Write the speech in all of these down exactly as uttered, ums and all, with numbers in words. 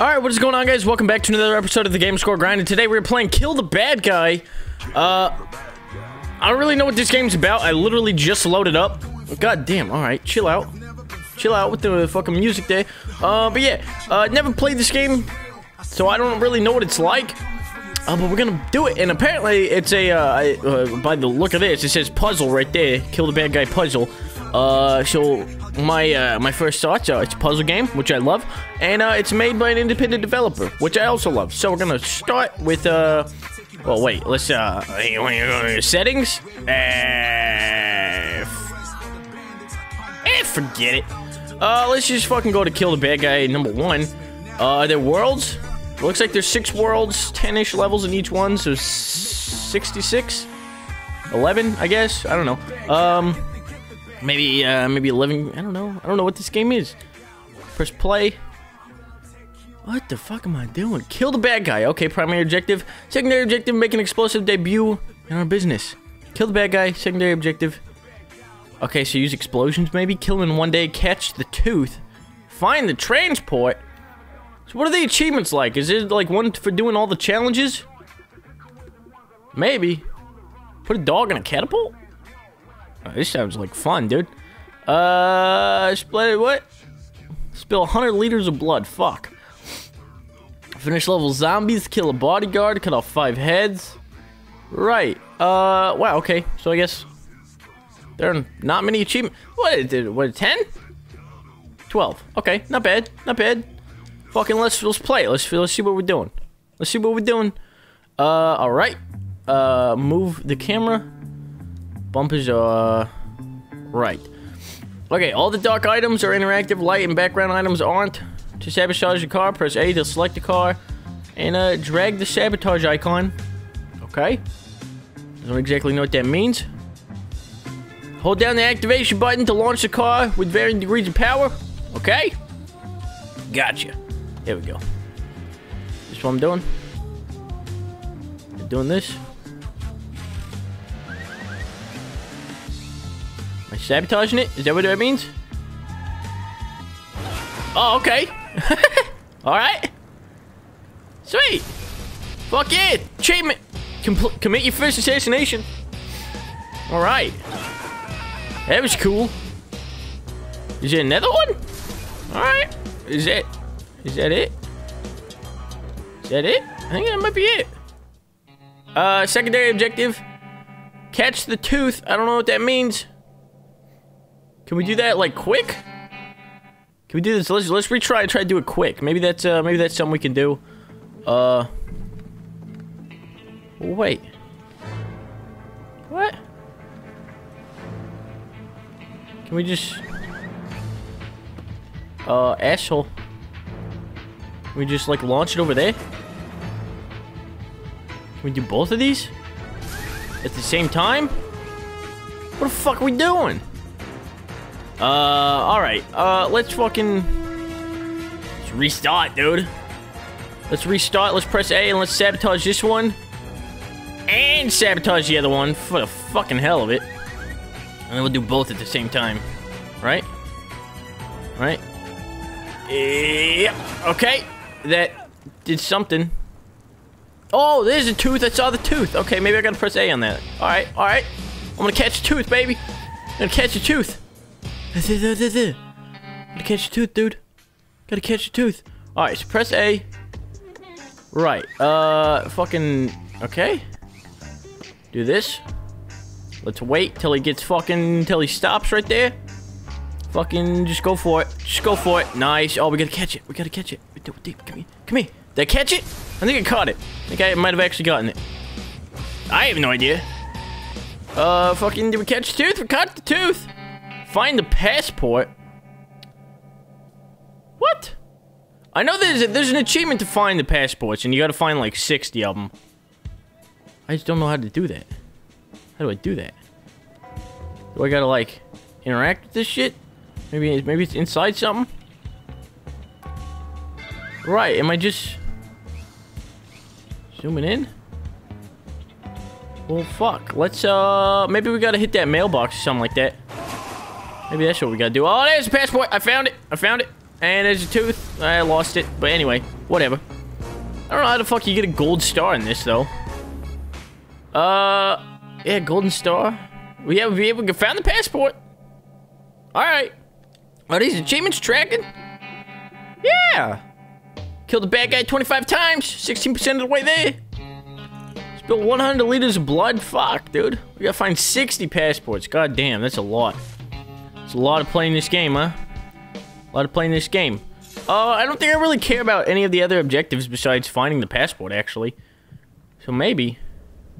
Alright, what is going on, guys? Welcome back to another episode of The Gamerscore Grind, and today we're playing Kill the Bad Guy. Uh, I don't really know what this game's about. I literally just loaded up. God damn, alright, chill out. Chill out with the fucking music there. Uh, but yeah, uh, never played this game, so I don't really know what it's like. Uh, but we're gonna do it, and apparently it's a, uh, I, uh, by the look of this, it says puzzle right there. Kill the Bad Guy puzzle. Uh, so, my, uh, my first thoughts are, it's a puzzle game, which I love, and, uh, it's made by an independent developer, which I also love. So, we're gonna start with, uh, well, wait, let's, uh, settings, eh, eh, forget it. Uh, let's just fucking go to Kill the Bad Guy, number one. Uh, are there worlds? It looks like there's six worlds, ten-ish levels in each one, so sixty-six? eleven, I guess? I don't know. Um... Maybe, uh, maybe eleven, I don't know. I don't know what this game is. Press play. What the fuck am I doing? Kill the bad guy. Okay, primary objective. Secondary objective, make an explosive debut in our business. Kill the bad guy, secondary objective. Okay, so use explosions maybe. Kill him in one day, catch the tooth. Find the transport. So what are the achievements like? Is it like one for doing all the challenges? Maybe. Put a dog in a catapult? Oh, this sounds like fun, dude. Uh, split what? Spill one hundred liters of blood. Fuck. Finish level zombies. Kill a bodyguard. Cut off five heads. Right. Uh, wow. Okay. So I guess there are not many achievements. What? What? ten? twelve. Okay. Not bad. Not bad. Fucking let's let's play. Let's let's see what we're doing. Let's see what we're doing. Uh, all right. Uh, move the camera. Bumpers are... right. Okay, all the dark items are interactive. Light and background items aren't. To sabotage the car, press A to select the car. And, uh, drag the sabotage icon. Okay. I don't exactly know what that means. Hold down the activation button to launch the car with varying degrees of power. Okay. Gotcha. There we go. This is what I'm doing. I'm doing this. Sabotaging it? Is that what that means? Oh, okay. Alright. Sweet. Fuck it. Achievement. Compl commit your first assassination. Alright. That was cool. Is there another one? Alright. Is that... Is that it? Is that it? I think that might be it. Uh, secondary objective. Catch the tooth. I don't know what that means. Can we do that, like, quick? Can we do this? Let's, let's retry and try to do it quick. Maybe that's, uh, maybe that's something we can do. Uh... Wait. What? Can we just... Uh, asshole. Can we just, like, launch it over there? Can we do both of these? At the same time? What the fuck are we doing? Uh, alright, uh, let's fucking... Let's restart, dude. Let's restart, let's press A, and let's sabotage this one. And sabotage the other one, for the fucking hell of it. And then we'll do both at the same time. Right? Right? Yep, okay. That did something. Oh, there's a tooth, I saw the tooth. Okay, maybe I gotta press A on that. Alright, alright. I'm gonna catch the tooth, baby. I'm gonna catch the tooth. Gotta catch your tooth, dude. Gotta catch your tooth. Alright, so press A. Right. Uh, fucking... Okay. Do this. Let's wait till he gets fucking... Till he stops right there. Fucking just go for it. Just go for it. Nice. Oh, we gotta catch it. We gotta catch it. Deep. Come here. Come here. Did I catch it? I think I caught it. I think I might have actually gotten it. I have no idea. Uh, fucking... Did we catch the tooth? We caught the tooth! Find the passport? What? I know there's a, there's an achievement to find the passports, and you gotta find like sixty of them. I just don't know how to do that. How do I do that? Do I gotta like interact with this shit? Maybe maybe it's inside something. Right? Am I just zooming in? Well, fuck. Let's uh maybe we gotta hit that mailbox or something like that. Maybe that's what we gotta do. Oh, there's a passport! I found it! I found it! And there's a tooth. I lost it. But anyway. Whatever. I don't know how the fuck you get a gold star in this, though. Uh... Yeah, golden star. We have we able to found the passport. Alright. Are these achievements tracking? Yeah! Kill the bad guy twenty-five times. sixteen percent of the way there. Spill one hundred liters of blood. Fuck, dude. We gotta find sixty passports. God damn, that's a lot. It's a lot of playing this game, huh? A lot of playing this game. Uh, I don't think I really care about any of the other objectives besides finding the passport, actually. So maybe...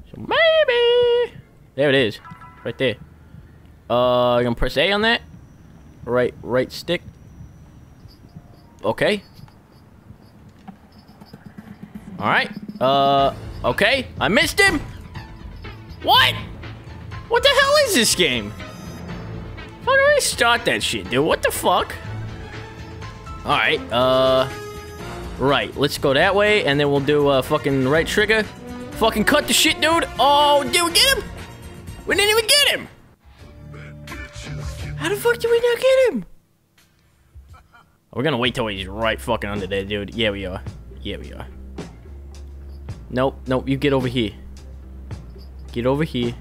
So maybe... There it is. Right there. Uh, I'm gonna press A on that. Right, right stick. Okay. Alright. Uh, okay. I missed him! What? What the hell is this game? How do I start that shit, dude? What the fuck? Alright, uh... Right, let's go that way, and then we'll do, uh, fucking right trigger. Fucking cut the shit, dude! Oh, did we get him? We didn't even get him! How the fuck did we not get him? We're gonna wait till he's right fucking under there, dude. Yeah, we are. Yeah, we are. Nope, nope, you get over here. Get over here.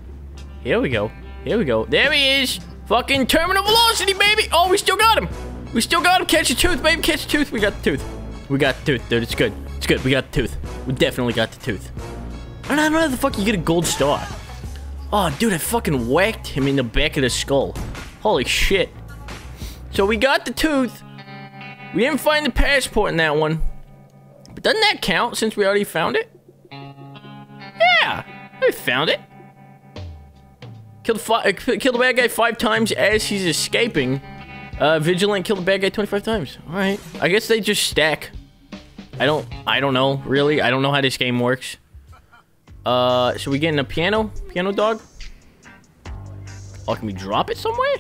Here we go. Here we go. There he is! Fucking terminal velocity, baby! Oh, we still got him! We still got him! Catch the tooth, baby! Catch the tooth! We got the tooth. We got the tooth, dude. It's good. It's good. We got the tooth. We definitely got the tooth. I don't know how the fuck you get a gold star. Oh, dude, I fucking whacked him in the back of the skull. Holy shit. So we got the tooth. We didn't find the passport in that one. But doesn't that count since we already found it? Yeah! We found it. Kill the, uh, kill the bad guy five times as he's escaping. Uh, vigilant, kill the bad guy twenty-five times. Alright. I guess they just stack. I don't- I don't know, really. I don't know how this game works. Uh, should we get in a piano? Piano dog? Oh, can we drop it somewhere?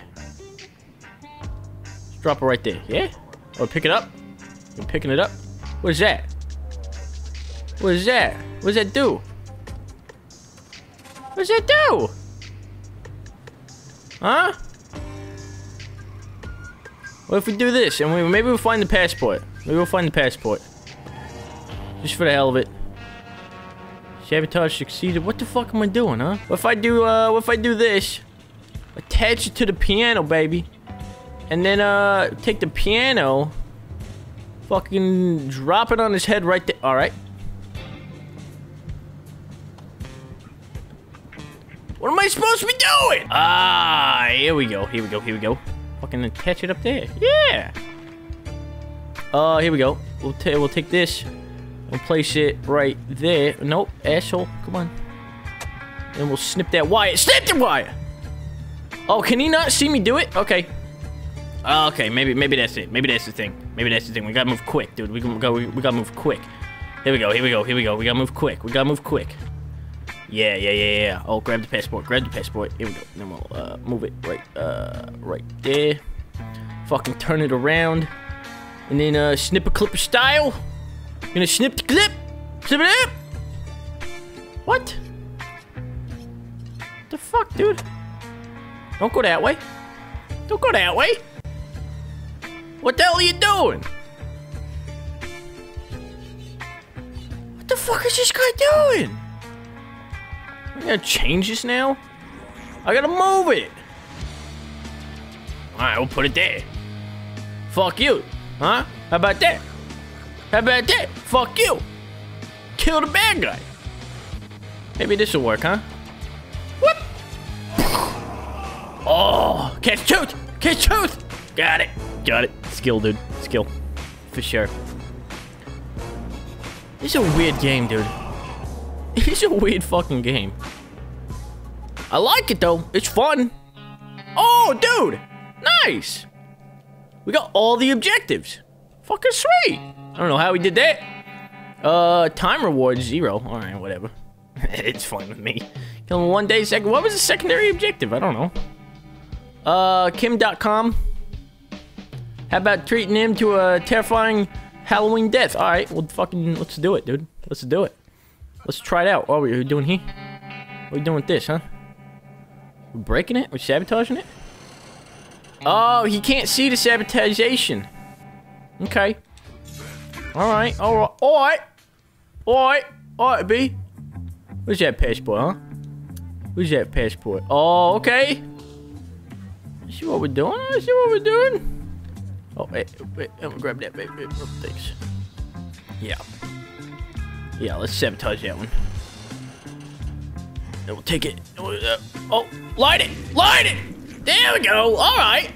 Let's drop it right there. Yeah? Or pick it up? We're picking it up? What is that? What is that? What does that do? What does that do? Huh? What if we do this, and we, maybe we'll find the passport. Maybe we'll find the passport. Just for the hell of it. Sabotage succeeded. What the fuck am I doing, huh? What if I do, uh, what if I do this? Attach it to the piano, baby. And then, uh, take the piano. Fucking drop it on his head right there. Alright. What am I supposed to be doing? Ah, here we go, here we go, here we go. Fucking attach it up there. Yeah! Uh, here we go. We'll, ta we'll take this. We'll place it right there. Nope, asshole. Come on. And we'll snip that wire. Snip the wire! Oh, can he not see me do it? Okay. Uh, okay, maybe maybe that's it. Maybe that's the thing. Maybe that's the thing. We gotta move quick, dude. We, can, we, gotta, we, we gotta move quick. Here we go, here we go, here we go. We gotta move quick. We gotta move quick. Yeah, yeah, yeah, yeah. Oh, grab the passport. Grab the passport. Here we go. Then we'll uh, move it right, uh, right there. Fucking turn it around, and then uh, snip a clipper style. Gonna snip the clip. Snip it up. What? The fuck, dude? Don't go that way. Don't go that way. What the hell are you doing? What the fuck is this guy doing? I gotta change this now? I gotta move it! Alright, we'll put it there. Fuck you. Huh? How about that? How about that? Fuck you! Kill the bad guy! Maybe this'll work, huh? Whoop! Oh! Catch tooth! Catch tooth! Got it! Got it. Skill, dude. Skill. For sure. This is a weird game, dude. It's a weird fucking game. I like it though. It's fun. Oh, dude! Nice! We got all the objectives. Fucking sweet! I don't know how we did that. Uh, time reward zero. Alright, whatever. It's fun with me. Killing one day, second. What was the secondary objective? I don't know. Uh, Kim dot com. How about treating him to a terrifying Halloween death? Alright, well, fucking, let's do it, dude. Let's do it. Let's try it out. What are we doing here? What are we doing with this, huh? We're breaking it? We're sabotaging it? Oh, he can't see the sabotagation. Okay. Alright, alright, alright. Alright, alright, B. Where's that passport, huh? Where's that passport? Oh, okay. See what we're doing? See what we're doing? Oh, wait, wait, I'm gonna grab that, baby. Oh, thanks. Yeah. Yeah, let's sabotage that one. Then we'll take it. Oh, light it! Light it! There we go! Alright!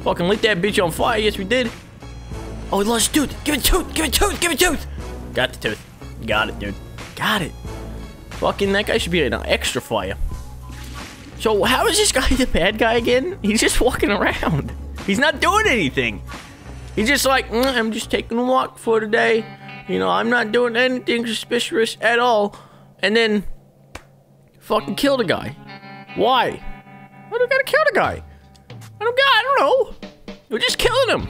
Fucking lit that bitch on fire. Yes, we did. Oh, we lost a tooth. Give it a tooth! Give it a tooth! Give it a tooth! Got the tooth. Got it, dude. Got it. Fucking that guy should be in an extra fire. So how is this guy the bad guy again? He's just walking around. He's not doing anything. He's just like, mm, I'm just taking a walk for today. You know, I'm not doing anything suspicious at all. And then fucking kill the guy. Why? Why do I gotta kill the guy? I don't, I don't know. We're just killing him.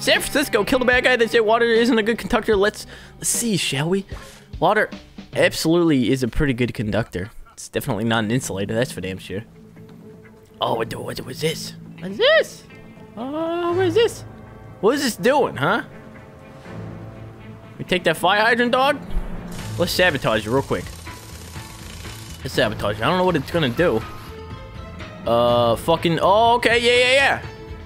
San Francisco, kill the bad guy. They say water isn't a good conductor. Let's let's see, shall we? Water absolutely is a pretty good conductor. It's definitely not an insulator. That's for damn sure. Oh, what, what, what's this? What's this? Uh, what is this? What is this doing, huh? We take that fire hydrant, dog? Let's sabotage it real quick. Let's sabotage it. I don't know what it's gonna do. Uh, fucking... Oh, okay. Yeah, yeah,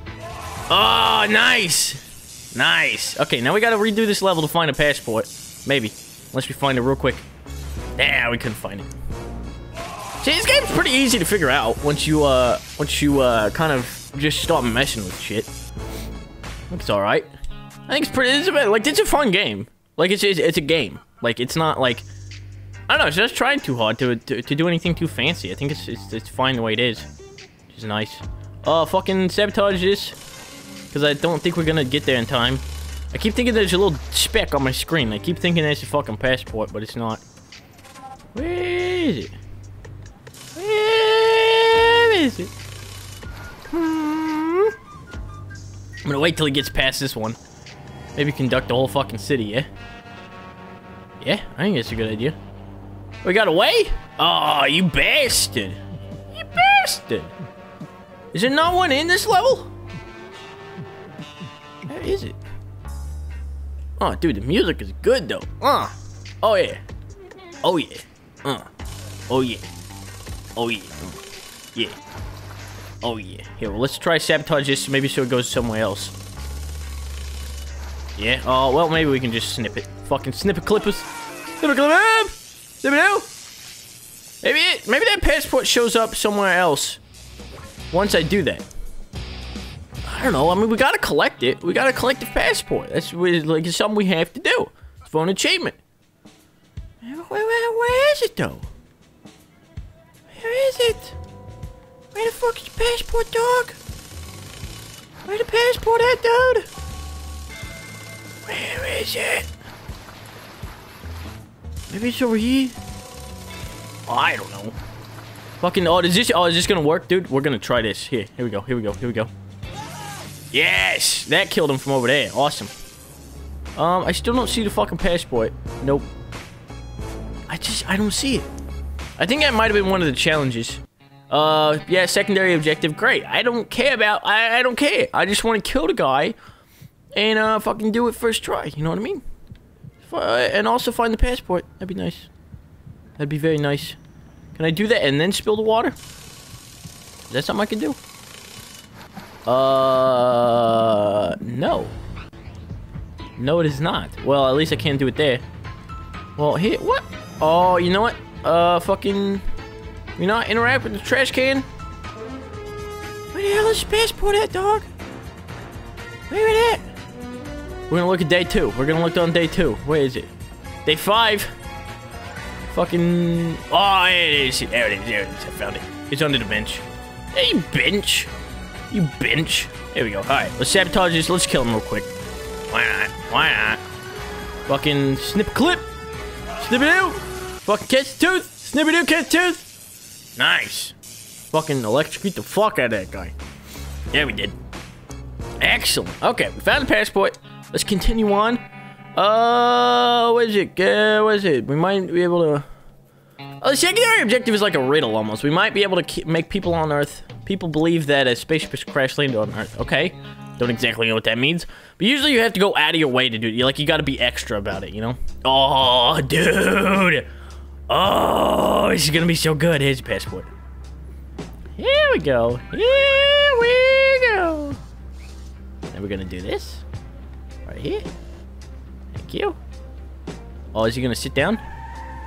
yeah. Oh, nice. Nice. Okay, now we gotta redo this level to find a passport. Maybe. Unless we find it real quick. Nah, we couldn't find it. See, this game's pretty easy to figure out once you, uh, once you, uh, kind of just start messing with shit. It's alright. I think it's pretty, it's a, like, it's a fun game. Like, it's, it's, it's a game. Like, it's not, like, I don't know, it's just trying too hard to, to, to do anything too fancy. I think it's, it's, it's fine the way it is. Which is nice. Uh, fucking sabotage this. Because I don't think we're gonna get there in time. I keep thinking there's a little speck on my screen. I keep thinking that's a fucking passport, but it's not. Where is it? Where is it? Hmm. I'm gonna wait till he gets past this one. Maybe conduct the whole fucking city, yeah? Yeah, I think that's a good idea. We got away? Oh, you bastard. You bastard. Is there not one in this level? Where is it? Oh, dude, the music is good, though. Uh. Oh, yeah. Oh, yeah. Uh. Oh, yeah. Oh, yeah. Uh. Yeah. Oh, yeah. Here, well, let's try sabotage this, maybe so it goes somewhere else. Yeah. Oh, well, maybe we can just snip it. Fucking snip it, clippers. Snip it, clippers. Snip it now. Maybe it, maybe that passport shows up somewhere else once I do that. I don't know. I mean, we gotta collect it. We gotta collect the passport. That's like it's something we have to do. It's for an achievement. Where, where, where is it though? Where is it? Where the fuck is the passport, dog? Where the passport at, dude? Where is it? Maybe it's over here. Oh, I don't know. Fucking. Oh, is this? Oh, is this gonna work, dude? We're gonna try this. Here, here we go. Here we go. Here we go. Yes! That killed him from over there. Awesome. Um, I still don't see the fucking passport. Nope. I just, I don't see it. I think that might have been one of the challenges. Uh, yeah, secondary objective. Great. I don't care about, I, I don't care. I just want to kill the guy and, uh, fucking do it first try. You know what I mean? For, uh, and also find the passport. That'd be nice. That'd be very nice. Can I do that and then spill the water? Is that something I can do? Uh, no. No, it is not. Well, at least I can't do it there. Well, here, what? Oh, you know what? Uh, fucking... You not interact with the trash can? Where the hell is your passport at, dog? Where is it? We're gonna look at day two. We're gonna look on day two. Where is it? Day five. Fucking... Oh, there it is. There it is. There it is. I found it. It's under the bench. Hey, bench. You bench. There we go. Alright, let's sabotage this. Let's kill him real quick. Why not? Why not? Fucking snip clip. Snip it out. Fucking catch the tooth. Snip it out, catch the tooth. Nice. Fucking electrocute the fuck out of that guy. Yeah, we did. Excellent. Okay, we found the passport. Let's continue on. Uh, what is it? Uh, what is it? We might be able to... Oh, the secondary objective is like a riddle almost. We might be able to keep, make people on Earth... People believe that a spaceship has crash landed on Earth. Okay. Don't exactly know what that means. But usually you have to go out of your way to do it. You like, you gotta be extra about it, you know? Oh, dude. Oh, this is gonna be so good. Here's your passport. Here we go. Here we go. And we're gonna do this. Right here. Thank you. Oh, is he gonna sit down?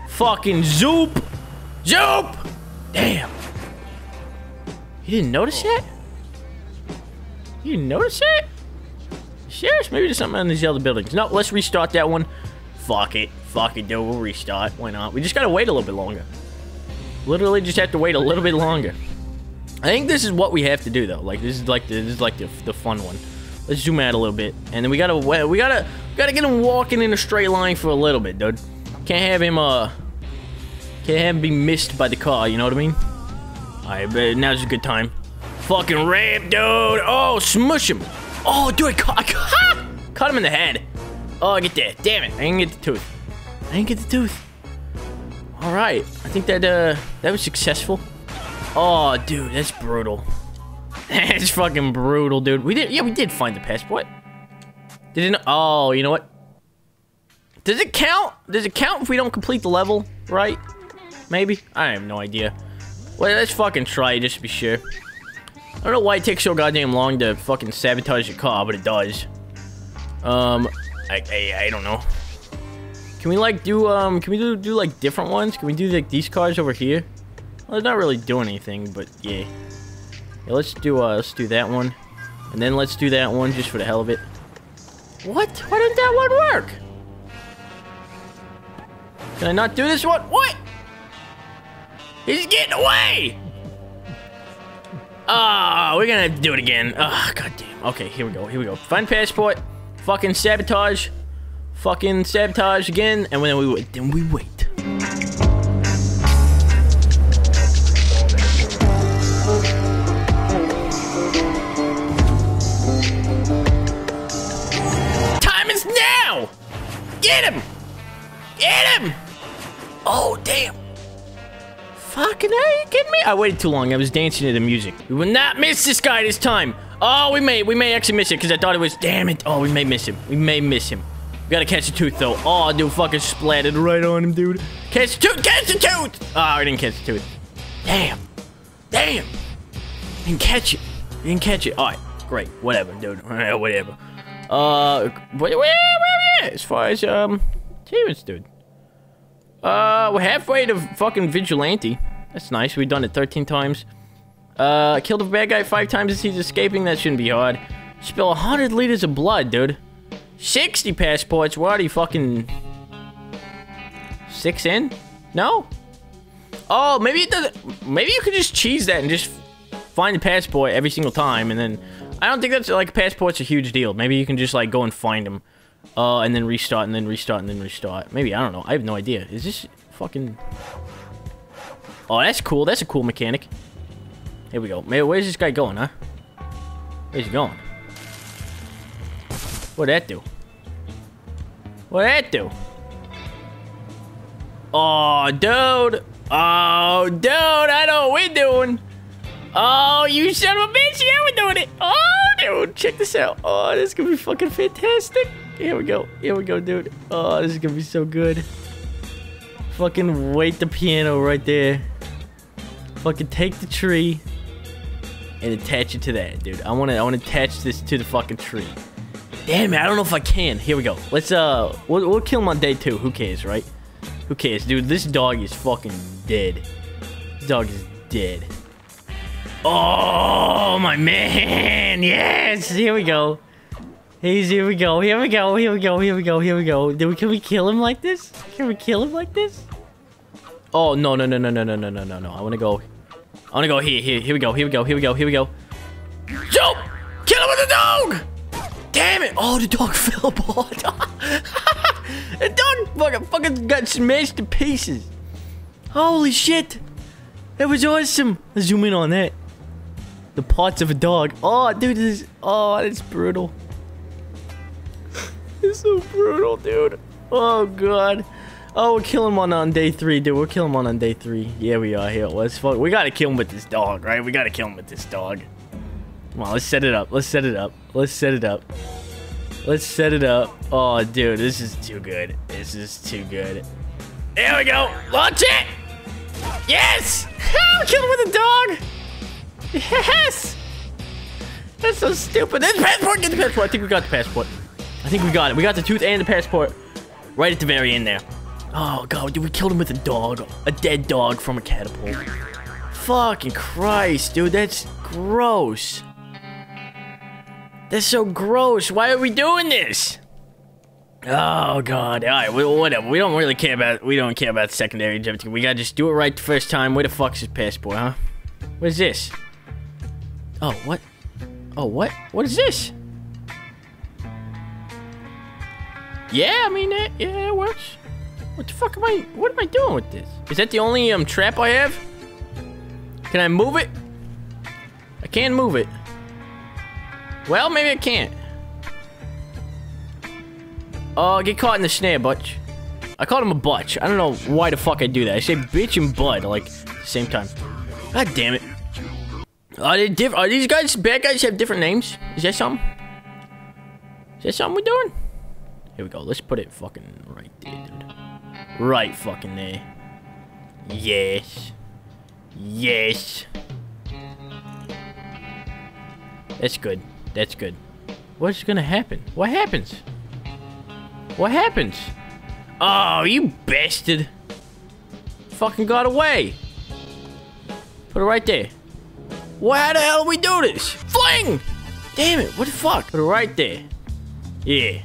Fucking zoop! Zoop! Damn. You didn't notice that? You didn't notice that? Serious? Maybe there's something on these other buildings. No, let's restart that one. Fuck it. Fuck it, dude. We'll restart. Why not? We just gotta wait a little bit longer. Literally just have to wait a little bit longer. I think this is what we have to do, though. Like, this is like the, this is like the, the fun one. Let's zoom out a little bit. And then we gotta, we gotta, we gotta get him walking in a straight line for a little bit, dude. Can't have him, uh... Can't have him be missed by the car, you know what I mean? Alright, now's a good time. Fucking ramp, dude! Oh, smush him! Oh, dude, I caught, I caught, caught him in the head. Oh, get that. Damn it, I didn't get the tooth. I didn't get the tooth. Alright, I think that, uh, that was successful. Oh, dude, that's brutal. That's fucking brutal, dude. We did, yeah, we did find the passport. Did it, oh, you know what? Does it count? Does it count if we don't complete the level, right? Maybe? I have no idea. Well, let's fucking try, just to be sure. I don't know why it takes so goddamn long to fucking sabotage your car, but it does. Um, I, I, I don't know. Can we, like, do, um, can we do, do, like, different ones? Can we do, like, these cars over here? Well, they're not really doing anything, but, yeah. Yeah, let's do, uh, let's do that one. And then let's do that one just for the hell of it. What? Why didn't that one work? Can I not do this one? What? He's getting away! Ah, oh, we're gonna have to do it again. Ah, oh, goddamn. Okay, here we go, here we go. Find passport. Fucking sabotage. Fucking sabotage again. And then we wait, then we wait. Time is now! Get him! Get him! Oh, damn. Fucking are you kidding me? I waited too long. I was dancing to the music. We will not miss this guy this time. Oh, we may. We may actually miss it because I thought it was... Damn it. Oh, we may miss him. We may miss him. We gotta catch the tooth, though. Oh, dude, fucking splattered right on him, dude. Catch the tooth. Catch the tooth. Oh, I didn't catch the tooth. Damn. Damn. Didn't catch it. Didn't catch it. All right. Great. Whatever, dude. All right, whatever. Uh, where, where, where are we at? As far as, um, achievements, dude. Uh, we're halfway to fucking Vigilante. That's nice. We've done it thirteen times. Uh, killed a bad guy five times as he's escaping. That shouldn't be hard. Spill one hundred liters of blood, dude. sixty passports. We're already fucking... Six in? No? Oh, maybe it doesn't... Maybe you could just cheese that and just find the passport every single time. And then... I don't think that's, like, passport's a huge deal. Maybe you can just, like, go and find them. Uh, and then restart, and then restart, and then restart. Maybe, I don't know. I have no idea. Is this fucking... Oh, that's cool. That's a cool mechanic. Here we go. Man, where's this guy going, huh? Where's he going? What'd that do? What'd that do? Oh, dude. Oh, dude. I know what we're doing. Oh, you son of a bitch. Yeah, we're doing it. Oh, dude. Check this out. Oh, this is gonna be fucking fantastic. Here we go. Here we go, dude. Oh, this is gonna be so good. Fucking wait the piano right there. Fucking take the tree and attach it to that, dude. I wanna I wanna attach this to the fucking tree. Damn it, I don't know if I can. Here we go. Let's uh we'll, we'll kill him on day two. Who cares, right? Who cares, dude? This dog is fucking dead. This dog is dead. Oh my man! Yes! Here we go. Here we go, here we go, here we go, here we go, here we go. Did we, can we kill him like this? Can we kill him like this? Oh, no, no, no, no, no, no, no, no, no, no. I wanna go. I wanna go here, here, here we go, here we go, here we go, here we go. Jump! Kill him with the dog! Damn it! Oh, the dog fell apart. The dog fucking, fucking got smashed to pieces. Holy shit! That was awesome. Let's zoom in on that. The parts of a dog. Oh, dude, this is, oh, that's brutal. It's so brutal, dude. Oh, God. Oh, we'll kill him on, on day three, dude. We'll kill him on, on day three. Yeah, we are here. Let's fuck. We gotta kill him with this dog, right? We gotta kill him with this dog. Come on, let's set it up. Let's set it up. Let's set it up. Let's set it up. Oh, dude, this is too good. This is too good. There we go. Launch it. Yes. Kill him with a dog. Yes. That's so stupid. That's passport. Get the passport. I think we got the passport. I think we got it. We got the tooth and the passport right at the very end there. Oh, God, dude, we killed him with a dog. A dead dog from a catapult. Fucking Christ, dude, that's gross. That's so gross. Why are we doing this? Oh, God. All right, well, whatever. We don't really care about, we don't care about secondary objectives. We gotta just do it right the first time. Where the fuck's his passport, huh? What is this? Oh, what? Oh, what? What is this? Yeah, I mean, that, yeah, it works. What the fuck am I, what am I doing with this? Is that the only um trap I have? Can I move it? I can't move it. Well, maybe I can't. Oh, uh, get caught in the snare, butch. I called him a butch. I don't know why the fuck I do that. I say bitch and bud, like, same time. God damn it. Are they diff- Are these guys, bad guys have different names? Is that something? Is that something we're doing? Here we go. Let's put it fucking right there, dude. Right fucking there. Yes. Yes. That's good. That's good. What's gonna happen? What happens? What happens? Oh, you bastard. Fucking got away. Put it right there. Well, how the hell do we do this? Fling! Damn it, what the fuck? Put it right there. Yeah.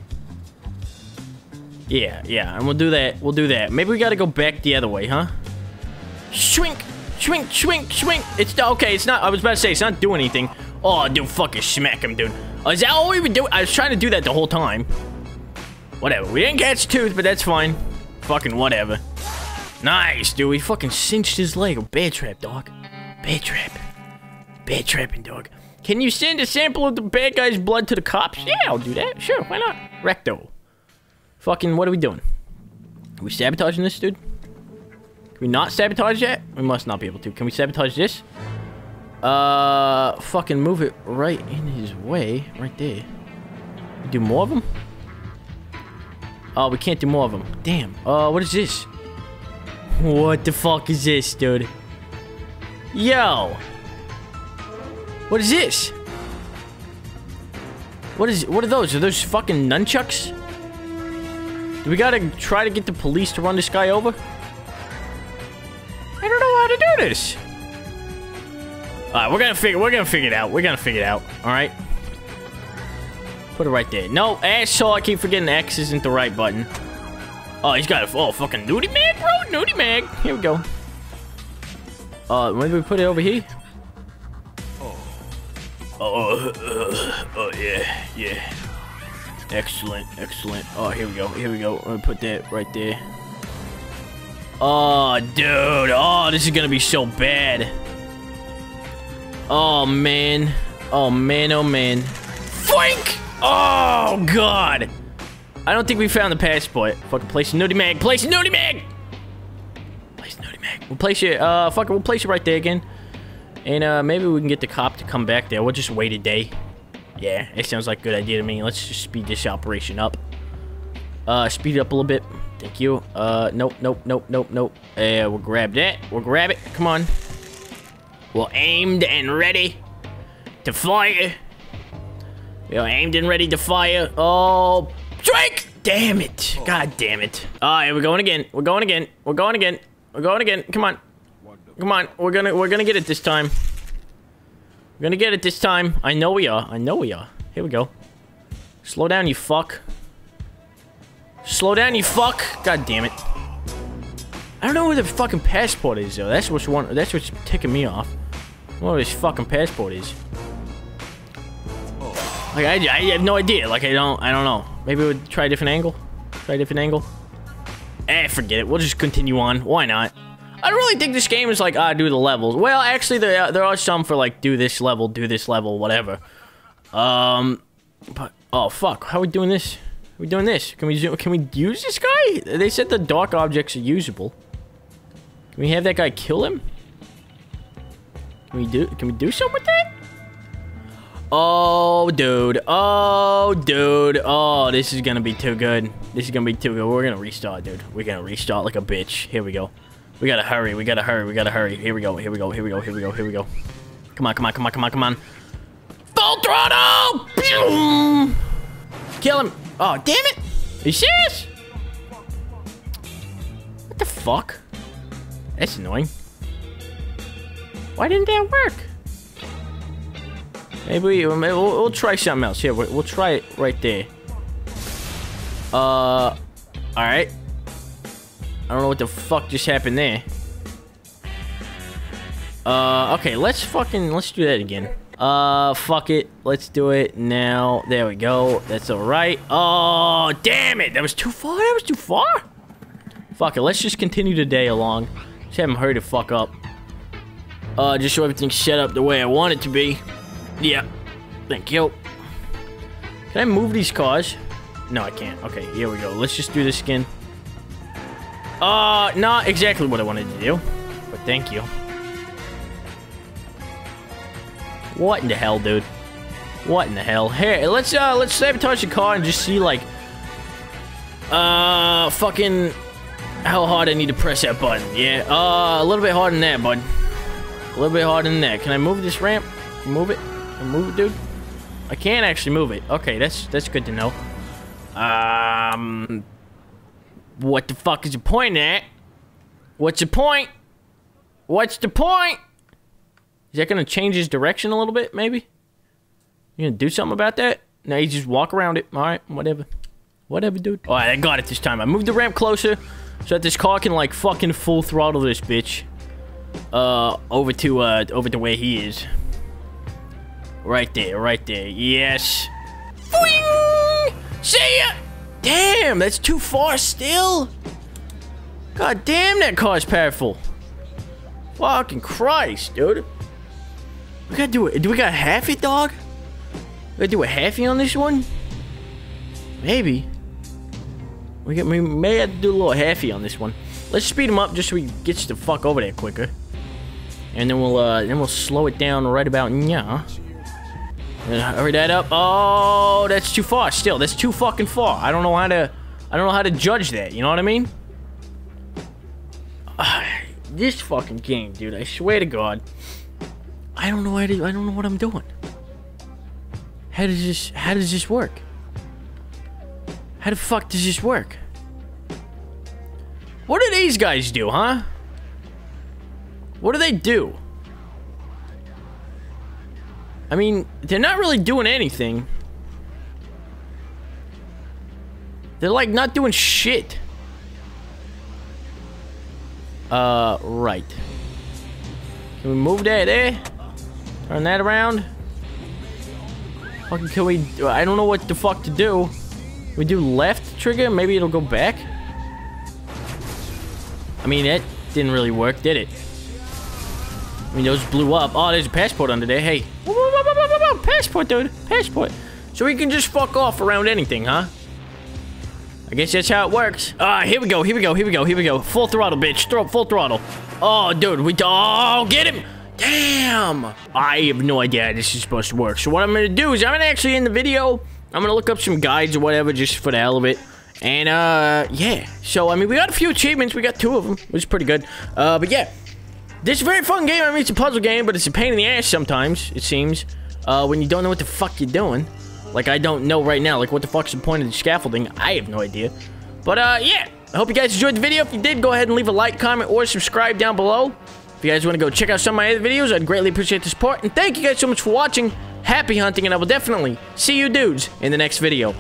Yeah, yeah, and we'll do that. We'll do that. Maybe we gotta go back the other way, huh? Shrink! Shrink, shrink, shrink! It's okay, it's not. I was about to say, it's not doing anything. Oh, dude, fucking smack him, dude. Uh, is that all we were doing? I was trying to do that the whole time. Whatever. We didn't catch tooth, but that's fine. Fucking whatever. Nice, dude. We fucking cinched his leg. A bear trap, dog. Bear trap. Bear trapping, dog. Can you send a sample of the bad guy's blood to the cops? Yeah, I'll do that. Sure, why not? Recto. Fucking, what are we doing? Are we sabotaging this, dude? Can we not sabotage that? We must not be able to. Can we sabotage this? Uh, fucking move it right in his way. Right there. Do more of them? Oh, we can't do more of them. Damn. Uh, what is this? What the fuck is this, dude? Yo! What is this? What is- what are those? Are those fucking nunchucks? Do we gotta try to get the police to run this guy over? I don't know how to do this! Alright, we're gonna figure- we're gonna figure it out. We're gonna figure it out, alright? Put it right there. No, asshole, I keep forgetting X isn't the right button. Oh, he's got a- oh, fucking nudie mag, bro! Nudie mag! Here we go. Uh, when do we put it over here? Oh, uh, oh, yeah, yeah. Excellent, excellent. Oh, here we go, here we go. I'm gonna put that right there. Oh, dude. Oh, this is gonna be so bad. Oh, man. Oh, man, oh, man. Foink! Oh, God. I don't think we found the passport. Fucking place a nudie mag. Place a nudie mag! Place a nudie mag. We'll place it, uh, fucking, we'll place it right there again. And, uh, maybe we can get the cop to come back there. We'll just wait a day. Yeah, it sounds like a good idea to me. Let's just speed this operation up. Uh, speed it up a little bit. Thank you. Uh, nope, nope, nope, nope, nope. Uh, we'll grab that. We'll grab it. Come on. We're aimed and ready to fire. We are aimed and ready to fire. Oh, Drake! Damn it. God damn it. Alright, we're going again. We're going again. We're going again. We're going again. Come on. Come on, we're gonna we're gonna get it this time. We're gonna get it this time. I know we are. I know we are. Here we go. Slow down, you fuck. Slow down, you fuck. God damn it. I don't know where the fucking passport is though. That's what's one. That's what's ticking me off. Where his fucking passport is. Like I, I have no idea. Like I don't I don't know. Maybe we'll try a different angle. Try a different angle. Eh, forget it. We'll just continue on. Why not? I don't really think this game is like, ah, do the levels. Well, actually, there are, there are some for like, do this level, do this level, whatever. Um, but, oh, fuck. How are we doing this? Are we doing this? Can we zoom, can we use this guy? They said the dark objects are usable. Can we have that guy kill him? Can we do, can we do something with that? Oh, dude. Oh, dude. Oh, this is going to be too good. This is going to be too good. We're going to restart, dude. We're going to restart like a bitch. Here we go. We got to hurry. We got to hurry. We got to hurry. Here we go. Here we go. Here we go. Here we go. Here we go. Come on. Come on. Come on. Come on. Come on. Full throttle! Boom! Kill him. Oh, damn it. Are you serious? What the fuck? That's annoying. Why didn't that work? Maybe we, we'll, we'll try something else. Here, we'll, we'll try it right there. Uh, all right. I don't know what the fuck just happened there. Uh, okay, let's fucking, let's do that again. Uh, fuck it. Let's do it now. There we go. That's all right. Oh, damn it. That was too far. That was too far. Fuck it. Let's just continue the day along. Just have him hurry the fuck up. Uh, just so everything's set up the way I want it to be. Yeah. Thank you. Can I move these cars? No, I can't. Okay, here we go. Let's just do this again. Uh, not exactly what I wanted to do. But thank you. What in the hell, dude? What in the hell? Hey, let's, uh, let's sabotage the car and just see, like... Uh, fucking... how hard I need to press that button. Yeah, uh, a little bit harder than that, bud. A little bit harder than that. Can I move this ramp? Move it? Move it, dude? I can't actually move it. Okay, that's that's good to know. Um... What the fuck is the point at? What's the point? What's the point? Is that gonna change his direction a little bit, maybe? You gonna do something about that? No, you just walk around it. Alright, whatever. Whatever, dude. Alright, I got it this time. I moved the ramp closer so that this car can, like, fucking full throttle this bitch. Uh, over to, uh, over to where he is. Right there, right there. Yes. Boing! See ya! Damn, that's too far still. God damn, that car's powerful. Fucking Christ, dude. We gotta do it. Do we got half it, dog? We gotta do a halfie on this one? Maybe. We, got, we may have to do a little halfie on this one. Let's speed him up just so he gets the fuck over there quicker. And then we'll, uh, then we'll slow it down right about now. And hurry that up. Oh, that's too far still. That's too fucking far. I don't know how to, I don't know how to judge that. You know what I mean? Uh, this fucking game, dude. I swear to God. I don't know how to, I don't know what I'm doing. How does this, how does this work? How the fuck does this work? What do these guys do, huh? What do they do? I mean, they're not really doing anything. They're, like, not doing shit. Uh, right. Can we move that there? Turn that around? Fucking can we... I don't know what the fuck to do. We do left trigger? Maybe it'll go back? I mean, that didn't really work, did it? I mean, those blew up. Oh, there's a passport under there. Hey. Passport, dude. Passport. So we can just fuck off around anything, huh? I guess that's how it works. Ah, uh, here we go. Here we go. Here we go. Here we go. Full throttle, bitch. Throw full throttle. Oh, dude. We... Oh, get him. Damn. I have no idea how this is supposed to work. So what I'm going to do is I'm going to actually end the video. I'm going to look up some guides or whatever just for the hell of it. And, uh, yeah. So, I mean, we got a few achievements. We got two of them, which is pretty good. Uh, but yeah. This is a very fun game. I mean, it's a puzzle game, but it's a pain in the ass sometimes, it seems. Uh, when you don't know what the fuck you're doing. Like, I don't know right now. Like, what the fuck's the point of the scaffolding? I have no idea. But, uh, yeah. I hope you guys enjoyed the video. If you did, go ahead and leave a like, comment, or subscribe down below. If you guys want to go check out some of my other videos, I'd greatly appreciate the support. And thank you guys so much for watching. Happy hunting, and I will definitely see you dudes in the next video.